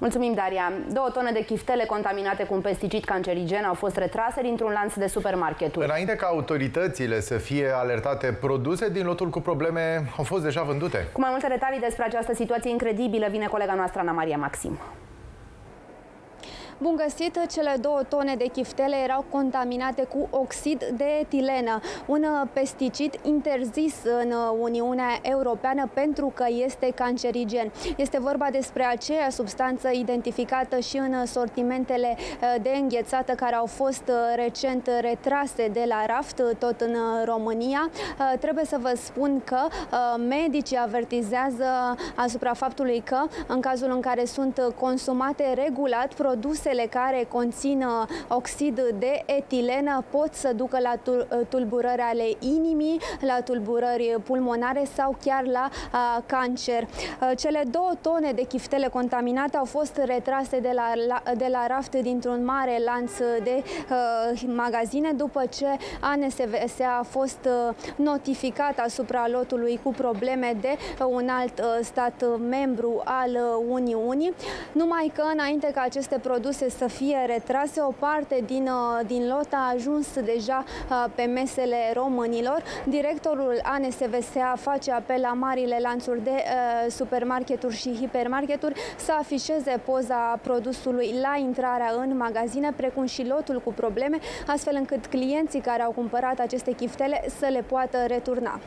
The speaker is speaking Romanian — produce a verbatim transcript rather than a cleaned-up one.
Mulțumim, Daria. Două tone de chiftele contaminate cu un pesticid cancerigen au fost retrase dintr-un lanț de supermarketuri. Înainte ca autoritățile să fie alertate, produse din lotul cu probleme au fost deja vândute. Cu mai multe detalii despre această situație incredibilă vine colega noastră Ana Maria Maxim. Bun găsit! Cele două tone de chiftele erau contaminate cu oxid de etilenă, un pesticid interzis în Uniunea Europeană pentru că este cancerigen. Este vorba despre aceea substanță identificată și în sortimentele de înghețată care au fost recent retrase de la raft, tot în România. Trebuie să vă spun că medicii avertizează asupra faptului că, în cazul în care sunt consumate regulat, produse care conțin oxid de etilenă pot să ducă la tulburări ale inimii, la tulburări pulmonare sau chiar la a, cancer. Cele două tone de chiftele contaminate au fost retrase de la, la, de la raft dintr-un mare lanț de a, magazine după ce A N S V S A a fost notificat asupra lotului cu probleme de un alt stat membru al Uniunii, numai că înainte ca aceste produse să fie retrase, o parte din, din lot a ajuns deja pe mesele românilor. Directorul A N S V S A face apel la marile lanțuri de uh, supermarketuri și hipermarketuri să afișeze poza produsului la intrarea în magazine, precum și lotul cu probleme, astfel încât clienții care au cumpărat aceste chiftele să le poată returna.